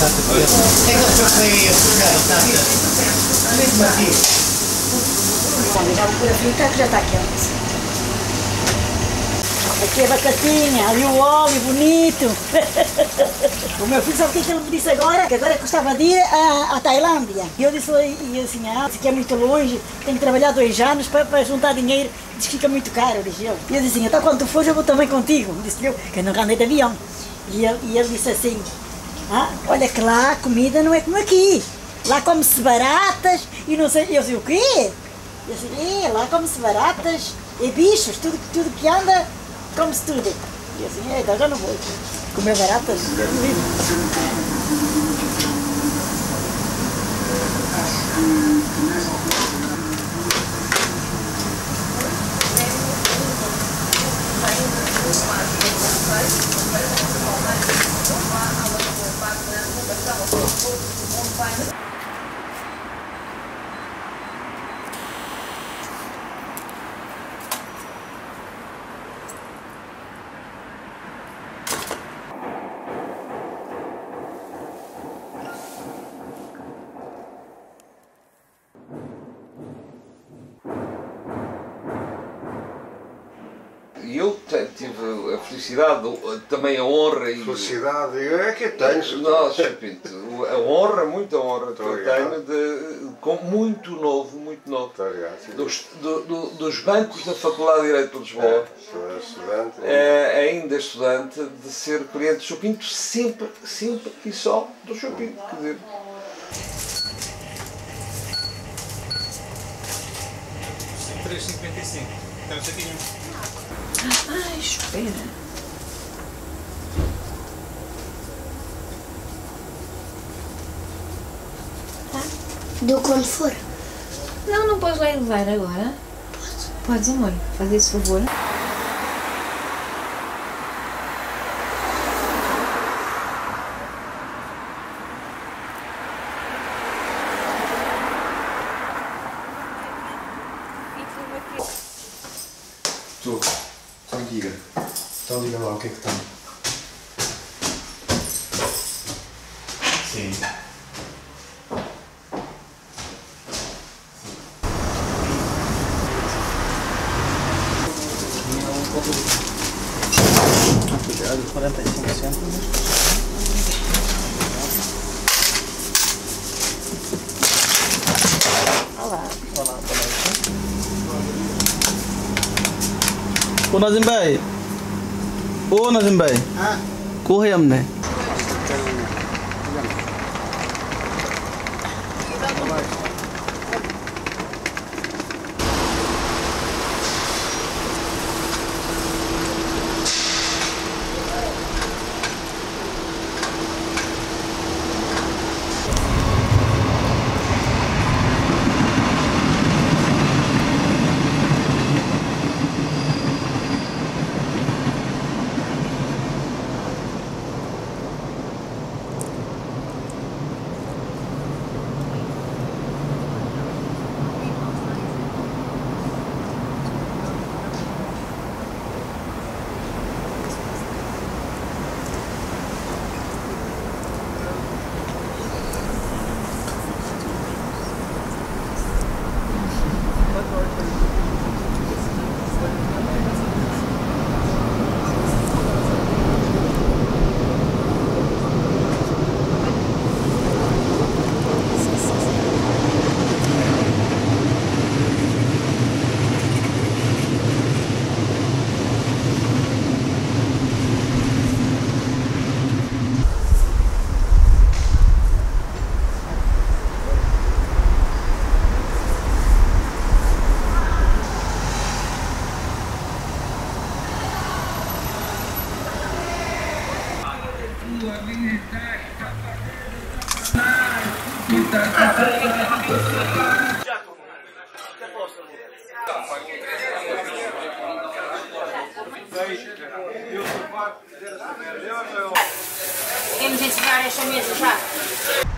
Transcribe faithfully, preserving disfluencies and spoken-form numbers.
Já procura fritar que já está quente. Aqui é batatinha, ali o óleo bonito. O meu filho sabe o que é que ele me disse agora? Que agora custava de ir à, à Tailândia. E eu disse assim, ah, isso aqui é muito longe, tenho que trabalhar dois anos para, para juntar dinheiro, diz que fica muito caro, disse eu. E eu disse assim, então quando tu fores eu vou também contigo. Disse eu, que eu nunca andei de avião. E ele, e ele disse assim, ah, olha que lá a comida não é como aqui. Lá come-se baratas e não sei, eu sei o quê? Eu disse, é, lá come-se baratas e bichos, tudo, tudo que anda, come-se tudo. E eu disse, é, então já não vou comer baratas. Eu tive a felicidade, também a honra e... Felicidade, é que eu tenho. Não, Chupinto, a honra, muita honra que eu tenho, de, com muito novo, muito novo, dos, do, do, dos bancos da Faculdade de Direito de Lisboa, é, estudante, é, ainda estudante, de ser cliente do Chupinto, sempre, sempre e só do Chupinto, quer dizer... três cinquenta e cinco, estamos aqui um... Ai, espera. Tá? Deu quando for. Não, não podes lá elevar agora? Posso. Podes, amor. Faz esse favor. Tu. Só diga. Então diga lá o que é que tem. Sim. Cuidado, quarenta e cinco cêntimos. Ô Nazim bhai, ô Nazim bhai, कौन है हमने? Temos ensinado esta mesa já.